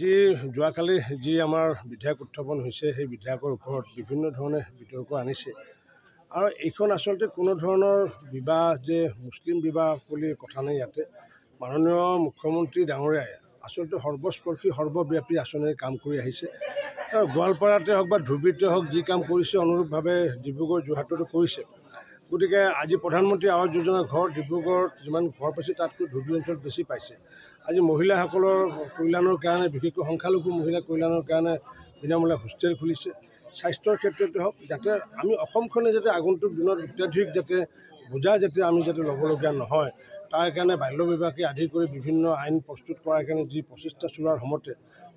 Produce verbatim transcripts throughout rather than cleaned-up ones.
जी जोकाली जी आमार विधायक उत्थापन होइसे हे विधायकर ऊपर विभिन्न धरणे वितर्क आनिसे आरो एखन आसलते कोनो धৰণৰ বিবাহ যে মুসলিম বিবাহ বুলি কথা নাই ইয়াতে মাননীয় মুখ্যমন্ত্ৰী ডাঙৰীয়াই আচলতে সৰ্বস্পৰ্শী সৰ্বব্যাপী আঁচনিৰ কাম কৰি আহিছে গোৱালপাৰাতে হওক বা ধুবুৰীতে হওক যি কাম কৰিছে অনুৰূপভাৱে ডিব্ৰুগড় যোৰহাটতো কৰিছে গতিকে আজি প্ৰধানমন্ত্ৰী আৱাস যোজনা ঘৰ ডিব্ৰুগড়ত যিমান ঘৰ পাইছে তাতকৈ ধুবুৰী অঞ্চলত বেছি পাইছে আজি মহিলাসকলৰ কল্যাণৰ কাৰণে বিশেষকৈ সংখ্যালঘু মহিলা কল্যাণৰ কাৰণে বিনামূলীয়া হোষ্টেল খুলিছে স্বাস্থ্যৰ ক্ষেত্ৰতে হওক যাতে আমি অসমখনে যাতে আগন্তুক দিনত অত্যাধিক যাতে বোজা যাতে আমি যাতে ল'বলগীয়া নহয় তাৰ কাৰণে বাল্য বিবাহকে আদি কৰি বিভিন্ন আইন প্ৰস্তুত কৰাৰ কাৰণে যি প্ৰচেষ্টা চলোৱাৰ সময়তে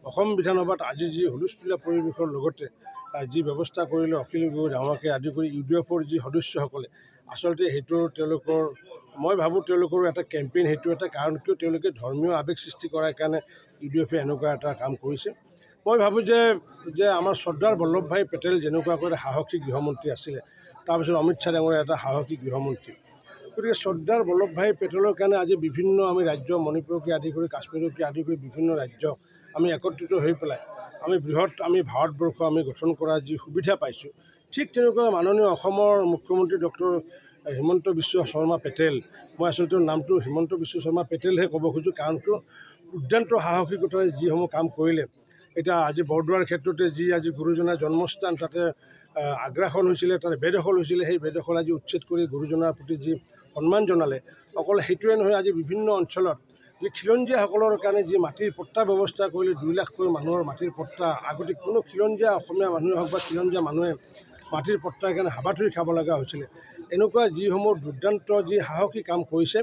অসম বিধানসভাত আজি যি হুলস্থুলীয়া পৰিৱেশৰ লগতে যি ব্যৱস্থা কৰিলে অখিল গগৈ ডাঙৰকে আদি কৰি ইউ ডি এফৰ যি সদস্যসকলে আচলতে সেইটো তেওঁলোকৰ মই ভাবোঁ তেওঁলোকৰো এটা কেম্পেইন সেইটো এটা কাৰণ কিয় তেওঁলোকে ধৰ্মীয় আৱেগ সৃষ্টি কৰাৰ কাৰণে ইউ ডি এফে এনেকুৱা এটা কাম কৰিছে মই ভাবোঁ যে যে আমাৰ চৰ্দাৰ বল্লভভাই পেটেল যেনেকুৱাকৈ এটা সাহসী গৃহমন্ত্ৰী আছিলে তাৰপিছত অমিত শ্বাহ ডাঙৰীয়া এটা সাহসী গৃহমন্ত্ৰী গতিকে চৰ্দাৰ বল্লভভাই পেটেলৰ কাৰণে আজি বিভিন্ন আমি ৰাজ্য মণিপুৰকে আদি কৰি কাশ্মীৰকে আদি কৰি বিভিন্ন ৰাজ্য আমি একত্ৰিত হৈ পেলাই আমি বৃহৎ আমি ভাৰতবৰ্ষ আমি গঠন কৰাৰ যি সুবিধা পাইছোঁ ঠিক তেনেকৈ মাননীয় অসমৰ মুখ্যমন্ত্ৰী ডক্টৰ হিমন্ত বিশ্ব শৰ্মা পেটেল মই আচলতে নামটো হিমন্ত বিশ্ব শৰ্মা পেটেলহে ক'ব খোজোঁ কাৰণ কিয় উদ্যান্ত সাহসিকতাৰে যিসমূহ কাম কৰিলে এতিয়া আজি বৰদোৱাৰ ক্ষেত্ৰতে যি আজি গুৰুজনাৰ জন্মস্থান তাতে আগ্ৰাসন হৈছিলে তাতে বেদখল হৈছিলে সেই বেদখল আজি উচ্ছেদ কৰি গুৰুজনাৰ প্ৰতি যি সন্মান জনালে অকল সেইটোৱে নহয় আজি বিভিন্ন অঞ্চলত যি খিলঞ্জীয়াসকলৰ কাৰণে যি মাটিৰ পট্টা ব্যৱস্থা কৰিলে দুই লাখকৈ মানুহৰ মাটিৰ পট্টা আগতে কোনো খিলঞ্জীয়া অসমীয়া মানুহে হওক বা খিলঞ্জীয়া মানুহে মাটিৰ পট্টাৰ কাৰণে হাবাথুৰি খাব লগা হৈছিলে এনেকুৱা যিসমূহ দুৰ্দান্ত যি সাহসী কাম কৰিছে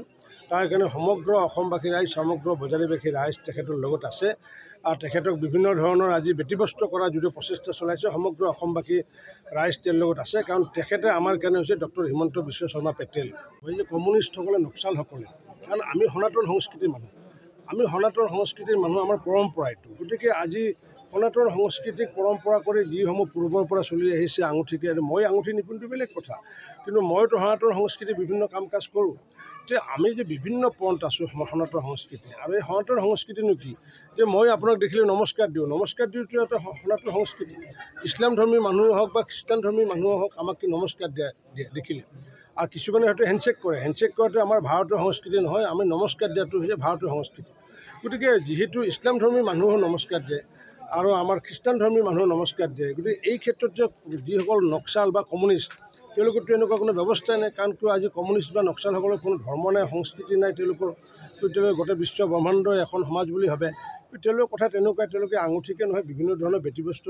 তাৰ কাৰণে সমগ্ৰ অসমবাসী ৰাইজ সমগ্ৰ বজালীবাসী ৰাইজ তেখেতৰ লগত আছে আৰু তেখেতক বিভিন্ন ধৰণৰ আজি ব্যতিব্যস্ত কৰাৰ যিটো প্ৰচেষ্টা চলাইছে সমগ্ৰ অসমবাসী ৰাইজ তেওঁৰ লগত আছে কাৰণ তেখেতে আমাৰ কাৰণে হৈছে ডক্টৰ হিমন্ত বিশ্ব শৰ্মা পেটেল হৈ যে কমিউনিষ্টসকলে নক্সালসকলে কাৰণ আমি সনাতন সংস্কৃতিৰ মানুহ আমি সনাতন সংস্কৃতিৰ মানুহ আমাৰ পৰম্পৰা এইটো গতিকে আজি সনাতন সংস্কৃতিক পৰম্পৰা কৰি যিসমূহ পূৰ্বৰ পৰা চলি আহিছে আঙুঠিকে আৰু মই আঙুঠি নিপিন্ধো বেলেগ কথা কিন্তু মইতো সনাতন সংস্কৃতিৰ বিভিন্ন কাম কাজ কৰোঁ যে আমি যে বিভিন্ন পন্থ আছোঁ সনাতন সংস্কৃতি আৰু এই সনাতন সংস্কৃতিনো কি যে মই আপোনাক দেখিলে নমস্কাৰ দিওঁ নমস্কাৰ দিওঁটো এটা সনাতন সংস্কৃতি ইছলাম ধৰ্মী মানুহ হওক বা খ্ৰীষ্টান ধৰ্মী মানুহ হওক আমাক কি নমস্কাৰ দিয়া দেখিলে আৰু কিছুমানে হয়তো হেণ্ডশ্বেক কৰে হেণ্ডশ্বেক কৰাটো আমাৰ ভাৰতীয় সংস্কৃতি নহয় আমি নমস্কাৰ দিয়াটো হৈছে ভাৰতীয় সংস্কৃতি গতিকে যিহেতু ইছলাম ধৰ্মী মানুহেও নমস্কাৰ দিয়ে আৰু আমাৰ খ্ৰীষ্টান ধৰ্মী মানুহেও নমস্কাৰ দিয়ে গতিকে এই ক্ষেত্ৰত যে যিসকল নক্সাল বা কমিউনিষ্ট তেওঁলোকৰতো এনেকুৱা কোনো ব্যৱস্থাই নাই কাৰণ কিয় আজি কমিউনিষ্ট বা নক্সালসকলৰ কোনো ধৰ্ম নাই সংস্কৃতি নাই তেওঁলোকৰ তেওঁলোকে গোটেই বিশ্ব ব্ৰহ্মাণ্ডই এখন সমাজ বুলি ভাবে তেওঁলোকৰ কথা তেনেকুৱাই তেওঁলোকে আঙুঠিকে নহয় বিভিন্ন ধৰণৰ ব্যতিব্যস্ত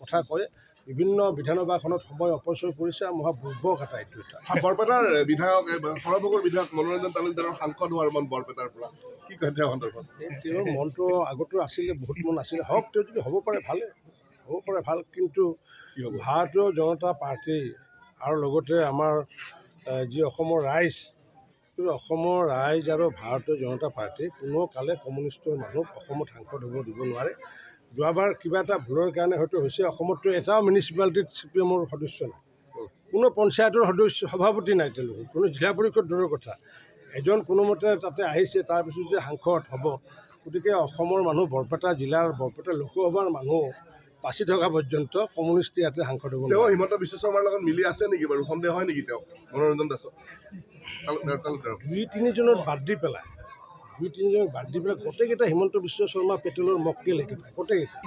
কথা কয় বিভিন্ন বিধানসভাখনত সময় অপচয় কৰিছে আৰু মহা বুৰ্বক এটা এইটো এটা বৰপেটাৰ বিধায়ক সৰভোগৰ বিধায়ক মনোৰঞ্জন তালুকদাৰৰ সাংসদ হোৱাৰ মন বৰপেটাৰ পৰা কি কয় তেওঁ সন্দৰ্ভত তেওঁৰ মনটো আগতো আছিলে বহুত মন আছিলে হওক তেওঁ যদি হ'ব পাৰে ভালে হ'ব পাৰে ভাল কিন্তু ভাৰতীয় জনতা পাৰ্টি আৰু লগতে আমাৰ যি অসমৰ ৰাইজ অসমৰ ৰাইজ আৰু ভাৰতীয় জনতা পাৰ্টি কোনো কালে কমিউনিষ্টৰ মানুহক অসমত সাংসদ হ'ব দিব নোৱাৰে যোৱাবাৰ কিবা এটা ভুলৰ কাৰণে হয়তো হৈছে অসমতো এটাও মিউনিচিপালিটিত চি পি এমৰ সদস্য নাই কোনো পঞ্চায়তৰ সদস্য সভাপতি নাই তেওঁলোকে কোনো জিলা পৰিষদ দৰৰ কথা এজন কোনোমতে তাতে আহিছে তাৰপিছত যে সাংসদ হ'ব গতিকে অসমৰ মানুহ বৰপেটা জিলাৰ বৰপেটা লোকসভাৰ মানুহ বাচি থকা পৰ্যন্ত কমিউনিষ্ট ইয়াতে সাংসদ হ'ব তেওঁ হিমন্ত বিশ্ব শৰ্মাৰ লগত মিলি আছে নেকি বাৰু সন্দেহ হয় নেকি তেওঁ মনোৰঞ্জন দাসক দুই তিনিজনত বাদ দি পেলাই দুই তিনিজনক বাদ দি পেলাই গোটেইকেইটা হিমন্ত বিশ্ব শৰ্মা পেটেলৰ মক্কেল একেটা গোটেইকেইটা